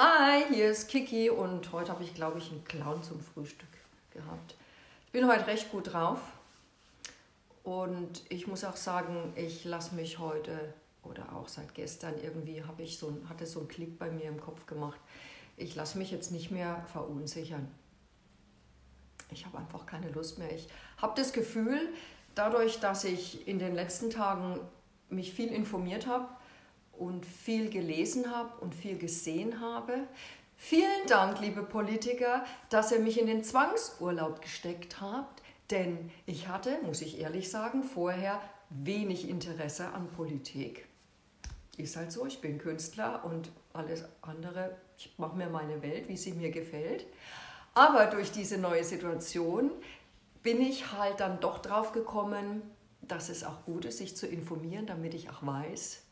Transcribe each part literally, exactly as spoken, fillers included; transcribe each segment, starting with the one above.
Hi, hier ist Kiki und heute habe ich, glaube ich, einen Clown zum Frühstück gehabt. Ich bin heute recht gut drauf und ich muss auch sagen, ich lasse mich heute oder auch seit gestern irgendwie, habe ich so, hatte so einen Klick bei mir im Kopf gemacht, ich lasse mich jetzt nicht mehr verunsichern. Ich habe einfach keine Lust mehr. Ich habe das Gefühl, dadurch, dass ich in den letzten Tagen mich viel informiert habe, und viel gelesen habe und viel gesehen habe. Vielen Dank, liebe Politiker, dass ihr mich in den Zwangsurlaub gesteckt habt, denn ich hatte, muss ich ehrlich sagen, vorher wenig Interesse an Politik. Ist halt so, ich bin Künstler und alles andere, ich mache mir meine Welt, wie sie mir gefällt. Aber durch diese neue Situation bin ich halt dann doch drauf gekommen, dass es auch gut ist, sich zu informieren, damit ich auch weiß,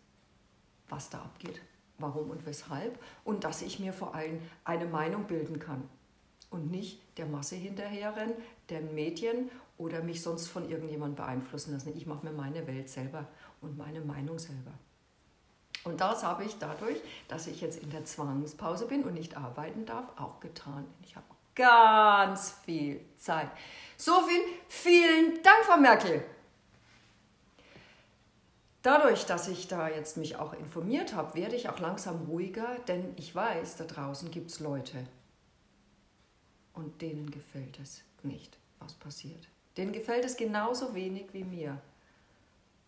was da abgeht, warum und weshalb und dass ich mir vor allem eine Meinung bilden kann und nicht der Masse hinterherrennen, den Medien oder mich sonst von irgendjemandem beeinflussen lassen. Ich mache mir meine Welt selber und meine Meinung selber. Und das habe ich dadurch, dass ich jetzt in der Zwangspause bin und nicht arbeiten darf, auch getan. Ich habe ganz viel Zeit. So viel, vielen Dank, Frau Merkel! Dadurch, dass ich da jetzt mich auch informiert habe, werde ich auch langsam ruhiger, denn ich weiß, da draußen gibt es Leute und denen gefällt es nicht, was passiert. Denen gefällt es genauso wenig wie mir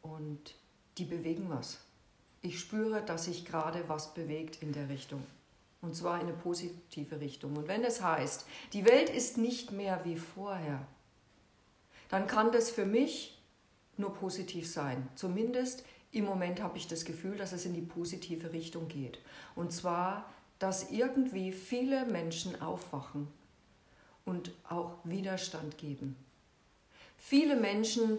und die bewegen was. Ich spüre, dass sich gerade was bewegt in der Richtung und zwar in eine positive Richtung. Und wenn es heißt, die Welt ist nicht mehr wie vorher, dann kann das für mich nur positiv sein. Zumindest im Moment habe ich das Gefühl, dass es in die positive Richtung geht. Und zwar, dass irgendwie viele Menschen aufwachen und auch Widerstand geben. Viele Menschen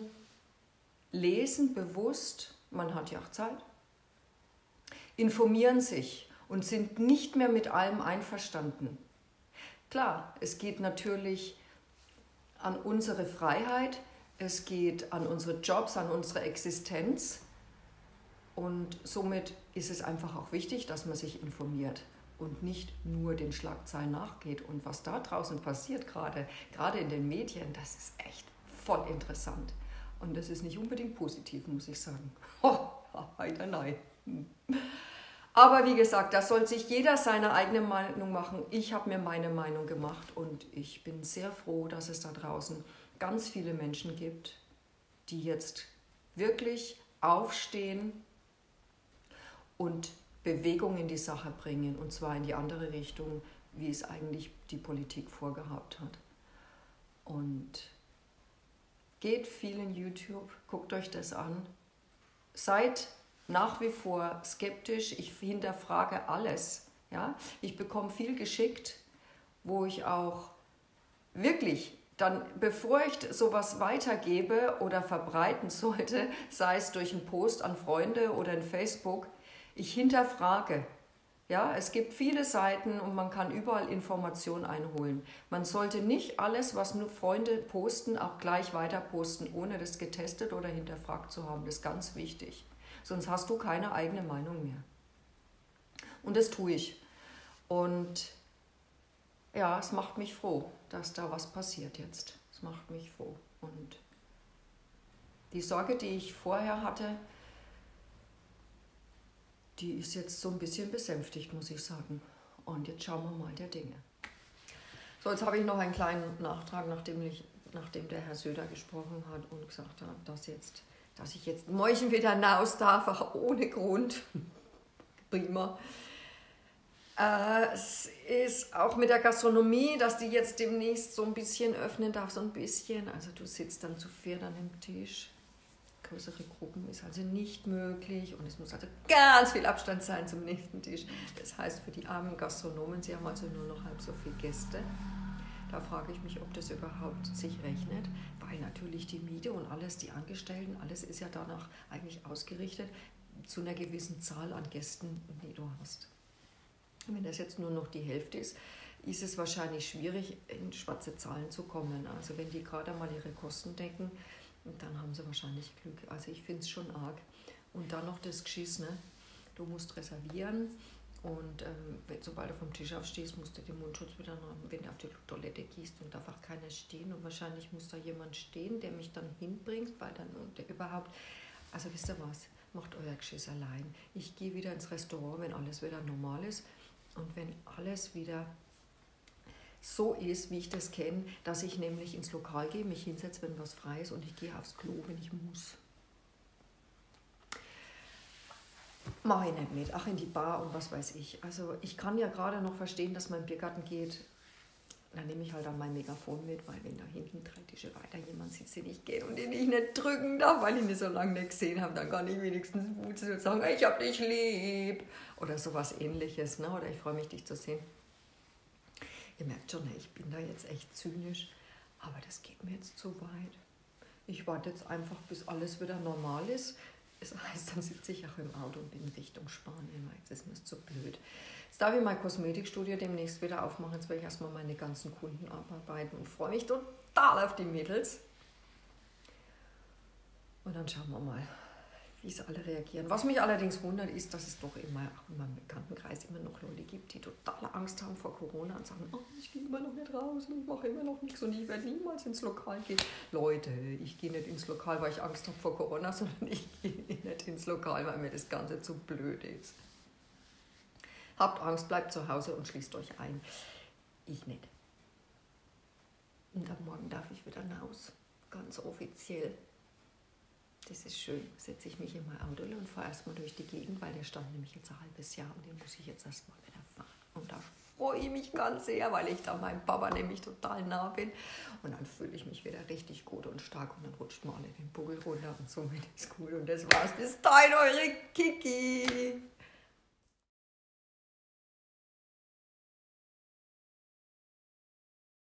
lesen bewusst, man hat ja auch Zeit, informieren sich und sind nicht mehr mit allem einverstanden. Klar, es geht natürlich an unsere Freiheit, es geht an unsere Jobs, an unsere Existenz und somit ist es einfach auch wichtig, dass man sich informiert und nicht nur den Schlagzeilen nachgeht. Und was da draußen passiert gerade, gerade in den Medien, das ist echt voll interessant. Und das ist nicht unbedingt positiv, muss ich sagen. Oh, leider nein. Aber wie gesagt, da soll sich jeder seine eigene Meinung machen. Ich habe mir meine Meinung gemacht und ich bin sehr froh, dass es da draußen ganz viele Menschen gibt, die jetzt wirklich aufstehen und Bewegung in die Sache bringen, und zwar in die andere Richtung, wie es eigentlich die Politik vorgehabt hat. Und geht viel in YouTube, guckt euch das an, seid nach wie vor skeptisch, ich hinterfrage alles. Ja? Ich bekomme viel geschickt, wo ich auch wirklich dann, bevor ich sowas weitergebe oder verbreiten sollte, sei es durch einen Post an Freunde oder in Facebook, ich hinterfrage. Ja, es gibt viele Seiten und man kann überall Informationen einholen. Man sollte nicht alles, was nur Freunde posten, auch gleich weiter posten, ohne das getestet oder hinterfragt zu haben. Das ist ganz wichtig. Sonst hast du keine eigene Meinung mehr. Und das tue ich. Und ja, es macht mich froh, dass da was passiert jetzt. Es macht mich froh. Und die Sorge, die ich vorher hatte, die ist jetzt so ein bisschen besänftigt, muss ich sagen. Und jetzt schauen wir mal der Dinge. So, jetzt habe ich noch einen kleinen Nachtrag, nachdem, ich, nachdem der Herr Söder gesprochen hat und gesagt hat, dass, jetzt, dass ich jetzt Mäuschen wieder hinaus darf, auch ohne Grund. Prima. Es ist auch mit der Gastronomie, dass die jetzt demnächst so ein bisschen öffnen darf, so ein bisschen. Also du sitzt dann zu viert an dem Tisch. Größere Gruppen ist also nicht möglich und es muss also ganz viel Abstand sein zum nächsten Tisch. Das heißt für die armen Gastronomen, sie haben also nur noch halb so viele Gäste. Da frage ich mich, ob das überhaupt sich rechnet, weil natürlich die Miete und alles, die Angestellten, alles ist ja danach eigentlich ausgerichtet zu einer gewissen Zahl an Gästen, die du hast. Wenn das jetzt nur noch die Hälfte ist, ist es wahrscheinlich schwierig, in schwarze Zahlen zu kommen. Also wenn die gerade mal ihre Kosten decken, dann haben sie wahrscheinlich Glück. Also ich finde es schon arg. Und dann noch das Geschiss, ne? Du musst reservieren Und ähm, sobald du vom Tisch aufstehst, musst du den Mundschutz wieder nehmen, wenn du auf die Toilette gehst und darf auch keiner stehen. Und wahrscheinlich muss da jemand stehen, der mich dann hinbringt, weil dann und überhaupt, also wisst ihr was, macht euer Geschiss allein. Ich gehe wieder ins Restaurant, wenn alles wieder normal ist und wenn alles wieder so ist, wie ich das kenne, dass ich nämlich ins Lokal gehe, mich hinsetze, wenn was frei ist und ich gehe aufs Klo, wenn ich muss. Mache ich nicht mit, ach in die Bar und was weiß ich. Also ich kann ja gerade noch verstehen, dass mein Biergarten geht. Dann nehme ich halt dann mein Megafon mit, weil wenn da hinten drei Tische weiter jemand sitzt, den ich gehe und den ich nicht drücken darf, weil ich ihn so lange nicht gesehen habe, dann kann ich wenigstens wutzeln und sagen, ich hab dich lieb oder sowas Ähnliches, ne? Oder ich freue mich, dich zu sehen. Ihr merkt schon, ich bin da jetzt echt zynisch, aber das geht mir jetzt zu weit. Ich warte jetzt einfach, bis alles wieder normal ist. Das heißt, dann sitze ich auch im Auto und bin in Richtung Spanien. Jetzt ist mir das zu blöd. Jetzt darf ich mein Kosmetikstudio demnächst wieder aufmachen. Jetzt werde ich erstmal meine ganzen Kunden abarbeiten und freue mich total auf die Mädels. Und dann schauen wir mal, wie es alle reagieren. Was mich allerdings wundert, ist, dass es doch immer auch in meinem Bekanntenkreis immer noch Leute gibt, die totale Angst haben vor Corona und sagen, oh, ich gehe immer noch nicht raus und ich mache immer noch nichts und ich werde niemals ins Lokal gehen. Leute, ich gehe nicht ins Lokal, weil ich Angst habe vor Corona, sondern ich gehe nicht ins Lokal, weil mir das Ganze zu blöd ist. Habt Angst, bleibt zu Hause und schließt euch ein. Ich nicht. Und am Morgen darf ich wieder raus, ganz offiziell. Das ist schön, setze ich mich in mein Auto und fahre erstmal durch die Gegend, weil der stand nämlich jetzt ein halbes Jahr und den muss ich jetzt erstmal wieder fahren. Und da freue ich mich ganz sehr, weil ich da meinem Papa nämlich total nah bin. Und dann fühle ich mich wieder richtig gut und stark und dann rutscht man alle den Buckel runter und somit ist gut. Und das war's. Bis dahin, eure Kiki!